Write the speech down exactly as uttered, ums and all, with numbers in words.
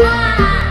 Wah.